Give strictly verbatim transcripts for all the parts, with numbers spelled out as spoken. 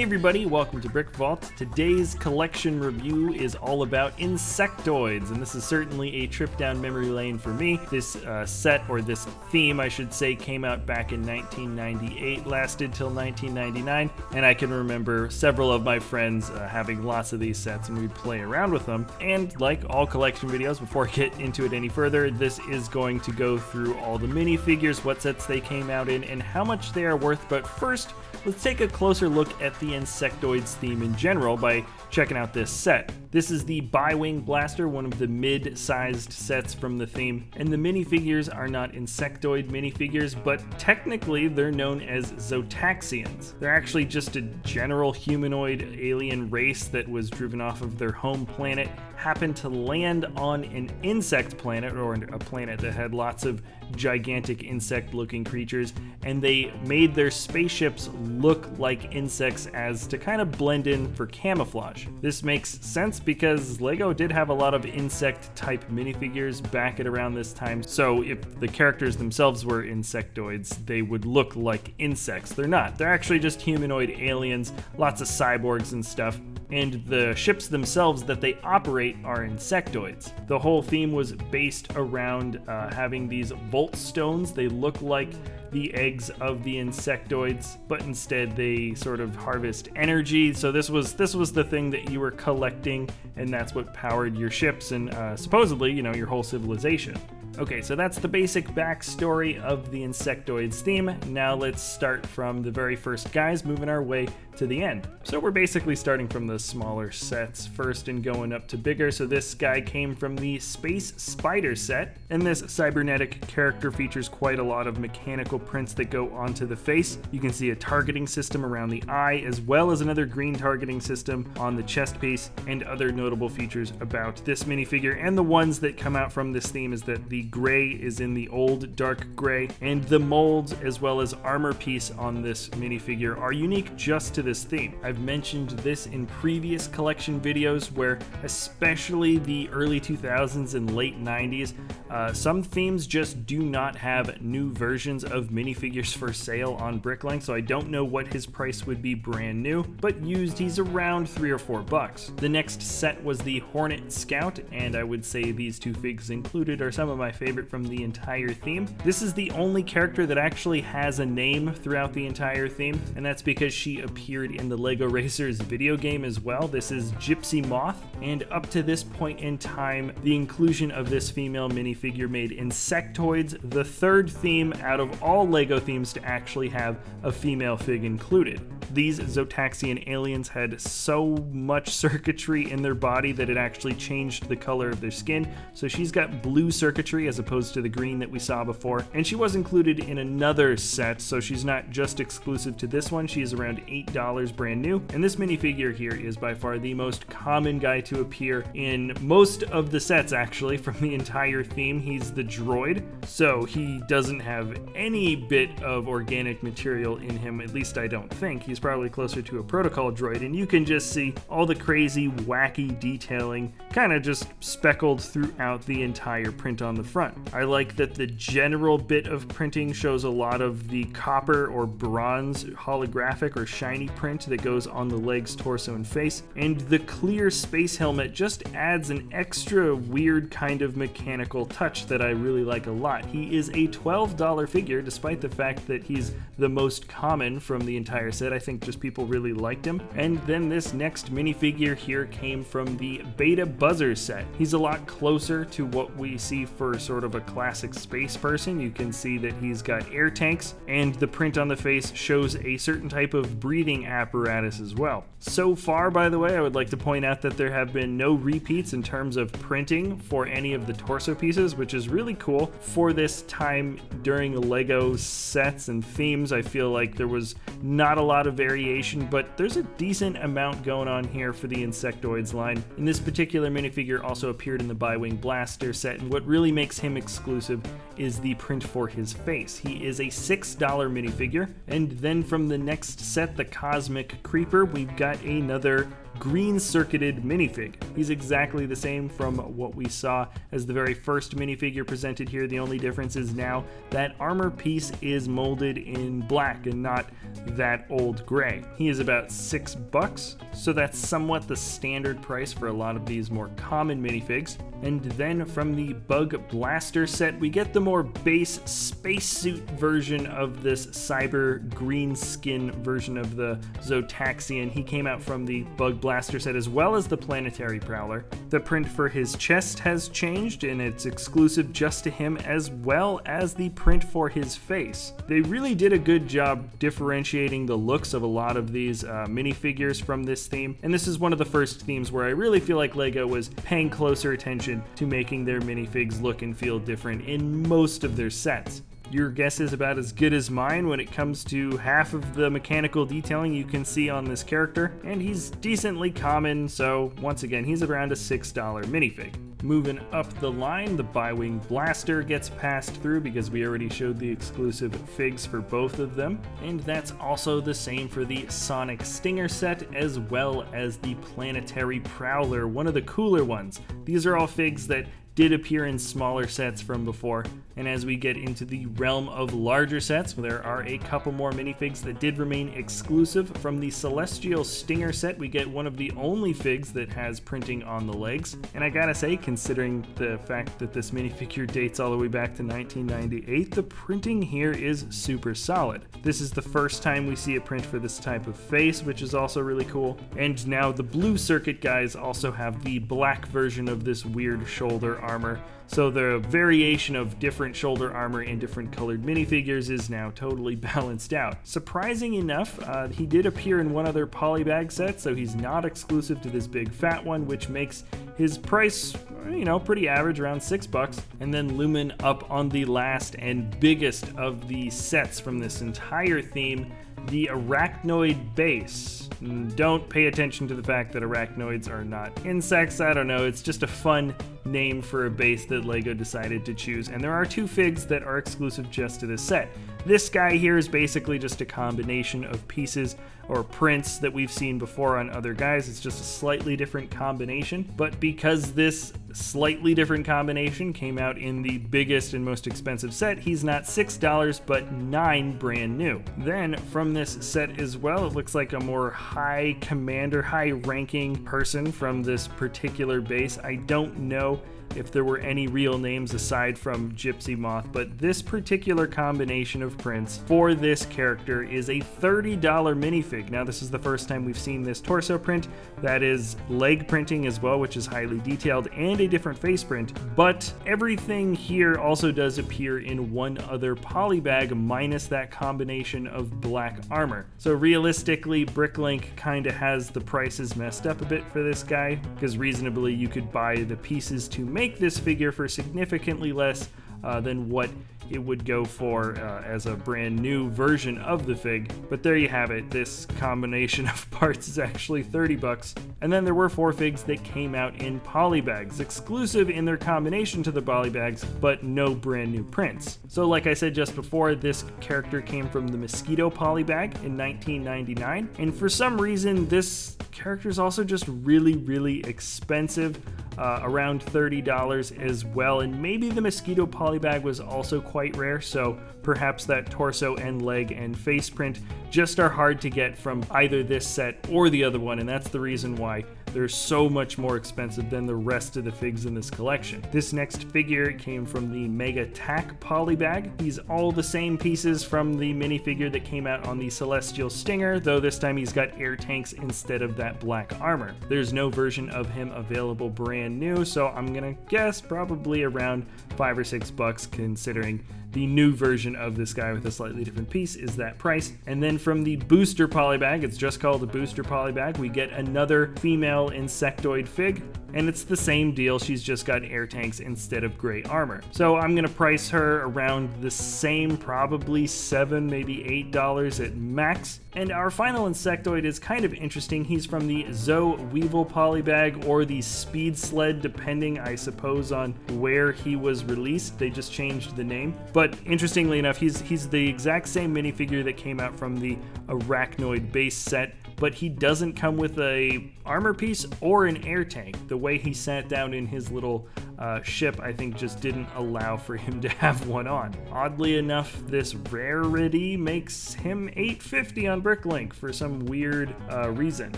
Hey everybody, welcome to Brick Vault. Today's collection review is all about Insectoids, and this is certainly a trip down memory lane for me. This uh, set, or this theme I should say, came out back in nineteen ninety-eight, lasted till nineteen ninety-nine, and I can remember several of my friends uh, having lots of these sets and we'd play around with them. And like all collection videos, before I get into it any further, this is going to go through all the minifigures, what sets they came out in, and how much they are worth. But first, let's take a closer look at the Insectoids theme in general by checking out this set. This is the Bi-wing Blaster, one of the mid-sized sets from the theme, and the minifigures are not Insectoid minifigures, but technically they're known as Zotaxians. They're actually just a general humanoid alien race that was driven off of their home planet, happened to land on an insect planet, or a planet that had lots of gigantic insect-looking creatures, and they made their spaceships look like insects as to kind of blend in for camouflage. This makes sense because LEGO did have a lot of insect-type minifigures back at around this time, so if the characters themselves were insectoids, they would look like insects. They're not. They're actually just humanoid aliens, lots of cyborgs and stuff, and the ships themselves that they operate are insectoids. The whole theme was based around uh, having these volt stones. They look like the eggs of the insectoids, but instead they sort of harvest energy. So this was this was the thing that you were collecting, and that's what powered your ships and uh, supposedly, you know, your whole civilization. Okay, so that's the basic backstory of the Insectoids theme. Now let's start from the very first guys, moving our way to the end. So we're basically starting from the smaller sets first and going up to bigger. So this guy came from the Space Spider set, and this cybernetic character features quite a lot of mechanical prints that go onto the face. You can see a targeting system around the eye, as well as another green targeting system on the chest piece. And other notable features about this minifigure and the ones that come out from this theme is that the The gray is in the old dark gray, and the molds as well as armor piece on this minifigure are unique just to this theme. I've mentioned this in previous collection videos where, especially the early two thousands and late nineties, uh, some themes just do not have new versions of minifigures for sale on BrickLink, so I don't know what his price would be brand new, but used he's around three or four bucks. The next set was the Hornet Scout, and I would say these two figs included are some of my favorite from the entire theme. This is the only character that actually has a name throughout the entire theme, and that's because she appeared in the Lego Racers video game as well. This is Gypsy Moth, and up to this point in time, the inclusion of this female minifigure made Insectoids the third theme out of all Lego themes to actually have a female fig included. These Zotaxian aliens had so much circuitry in their body that it actually changed the color of their skin, so she's got blue circuitry as opposed to the green that we saw before, and she was included in another set, so she's not just exclusive to this one. She is around eight dollars brand new, and this minifigure here is by far the most common guy to appear in most of the sets, actually, from the entire theme. He's the droid, so he doesn't have any bit of organic material in him, at least I don't think. He's probably closer to a protocol droid, and you can just see all the crazy wacky detailing kind of just speckled throughout the entire print on the front. I like that the general bit of printing shows a lot of the copper or bronze holographic or shiny print that goes on the legs, torso, and face, and the clear space helmet just adds an extra weird kind of mechanical touch that I really like a lot. He is a twelve dollar figure, despite the fact that he's the most common from the entire set. I think just people really liked him. And then this next minifigure here came from the Beta Buzzer set. He's a lot closer to what we see for sort of a classic space person. You can see that he's got air tanks, and the print on the face shows a certain type of breathing apparatus as well. So far, by the way, I would like to point out that there have been no repeats in terms of printing for any of the torso pieces, which is really cool. For this time during LEGO sets and themes, I feel like there was not a lot of variation, but there's a decent amount going on here for the Insectoids line. And this particular minifigure also appeared in the Bi-wing Blaster set, and what really makes him exclusive is the print for his face. He is a six dollar minifigure. And then from the next set, the Cosmic Creeper, we've got another green-circuited minifig. He's exactly the same from what we saw as the very first minifigure presented here. The only difference is now that armor piece is molded in black and not that old gray. He is about six bucks, so that's somewhat the standard price for a lot of these more common minifigs. And then from the Bug Blaster set, we get the more base spacesuit version of this cyber green skin version of the Zotaxian. He came out from the Bug Blaster set as well as the Planetary Prowler. The print for his chest has changed and it's exclusive just to him, as well as the print for his face. They really did a good job differentiating the looks of a lot of these uh, minifigures from this theme, and this is one of the first themes where I really feel like LEGO was paying closer attention to making their minifigs look and feel different in most of their sets. Your guess is about as good as mine when it comes to half of the mechanical detailing you can see on this character, and he's decently common, so once again, he's around a six dollar minifig. Moving up the line, the Bi-wing Blaster gets passed through because we already showed the exclusive figs for both of them, and that's also the same for the Sonic Stinger set as well as the Planetary Prowler, one of the cooler ones. These are all figs that did appear in smaller sets from before, and as we get into the realm of larger sets, there are a couple more minifigs that did remain exclusive. From the Celestial Stinger set, we get one of the only figs that has printing on the legs, and I gotta say, considering the fact that this minifigure dates all the way back to nineteen ninety-eight, the printing here is super solid. This is the first time we see a print for this type of face, which is also really cool, and now the blue circuit guys also have the black version of this weird shoulder armor. So the variation of different shoulder armor and different colored minifigures is now totally balanced out. Surprising enough, uh, he did appear in one other polybag set, so he's not exclusive to this big fat one, which makes his price, you know, pretty average, around six bucks. And then Lumen up on the last and biggest of the sets from this entire theme, the Arachnoid base. Don't pay attention to the fact that arachnoids are not insects. I don't know, it's just a fun name for a base that LEGO decided to choose, and there are two figs that are exclusive just to this set. This guy here is basically just a combination of pieces or prints that we've seen before on other guys. It's just a slightly different combination, but because this slightly different combination came out in the biggest and most expensive set, he's not six dollars but nine brand new. Then from this set as well, it looks like a more high commander, high ranking person from this particular base. I don't know if there were any real names aside from Gypsy Moth, but this particular combination of prints for this character is a thirty dollar minifig. Now this is the first time we've seen this torso print, that is leg printing as well, which is highly detailed, and a different face print, but everything here also does appear in one other polybag minus that combination of black armor. So realistically, BrickLink kinda has the prices messed up a bit for this guy, because reasonably you could buy the pieces to make Make this figure for significantly less uh, than what it would go for uh, as a brand new version of the fig. But there you have it, this combination of parts is actually thirty bucks. And then there were four figs that came out in polybags, exclusive in their combination to the polybags, but no brand new prints. So like I said just before, this character came from the Mosquito polybag in nineteen ninety-nine, and for some reason this character is also just really really expensive. Uh, around thirty dollars as well, and maybe the Mosquito polybag was also quite rare, so perhaps that torso and leg and face print just are hard to get from either this set or the other one, and that's the reason why they're so much more expensive than the rest of the figs in this collection. This next figure came from the Mega Tac polybag. He's all the same pieces from the minifigure that came out on the Celestial Stinger, though this time he's got air tanks instead of that black armor. There's no version of him available brand new, so I'm gonna guess probably around five or six bucks, considering the new version of this guy with a slightly different piece is that price. And then from the Booster polybag, it's just called the Booster polybag, we get another female Insectoid fig. and it's the same deal, she's just got air tanks instead of gray armor. So I'm gonna price her around the same, probably seven, maybe eight dollars at max. And our final insectoid is kind of interesting. He's from the Zoe Weevil polybag, or the Speed Sled, depending, I suppose, on where he was released. They just changed the name. But interestingly enough, he's he's the exact same minifigure that came out from the Arachnoid base set, but he doesn't come with a armor piece or an air tank. The way he sat down in his little uh, ship, I think, just didn't allow for him to have one on. Oddly enough, this rarity makes him eight fifty on BrickLink for some weird uh, reason.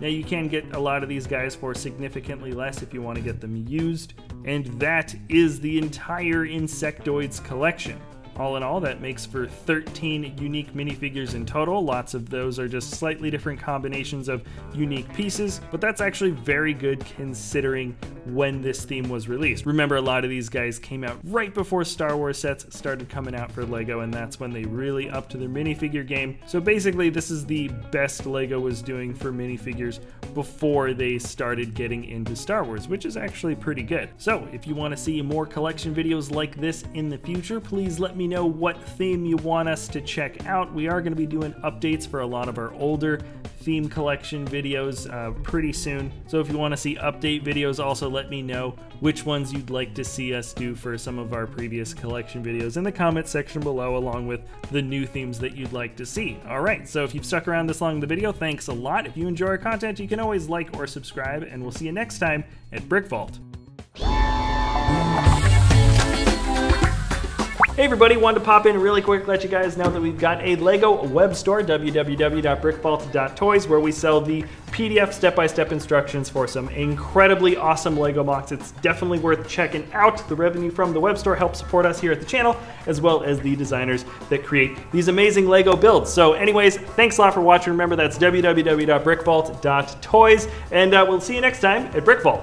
Now you can get a lot of these guys for significantly less if you want to get them used. And that is the entire Insectoids collection. All in all, that makes for thirteen unique minifigures in total. Lots of those are just slightly different combinations of unique pieces, but that's actually very good considering when this theme was released. Remember, a lot of these guys came out right before Star Wars sets started coming out for LEGO, and that's when they really upped their minifigure game. So basically, this is the best LEGO was doing for minifigures before they started getting into Star Wars, which is actually pretty good. So if you want to see more collection videos like this in the future, please let me know what theme you want us to check out. We are going to be doing updates for a lot of our older theme collection videos uh, pretty soon. So if you want to see update videos, also let me know which ones you'd like to see us do for some of our previous collection videos in the comment section below, along with the new themes that you'd like to see. All right, so if you've stuck around this long in the video, thanks a lot. If you enjoy our content, you can always like or subscribe, and we'll see you next time at Brick Vault. Hey everybody, wanted to pop in really quick, let you guys know that we've got a LEGO web store, w w w dot brick vault dot toys, where we sell the P D F step-by-step instructions for some incredibly awesome LEGO mocks. It's definitely worth checking out. The revenue from the web store helps support us here at the channel, as well as the designers that create these amazing LEGO builds. So anyways, thanks a lot for watching. Remember, that's w w w dot brick vault dot toys, and uh, we'll see you next time at Brick Vault.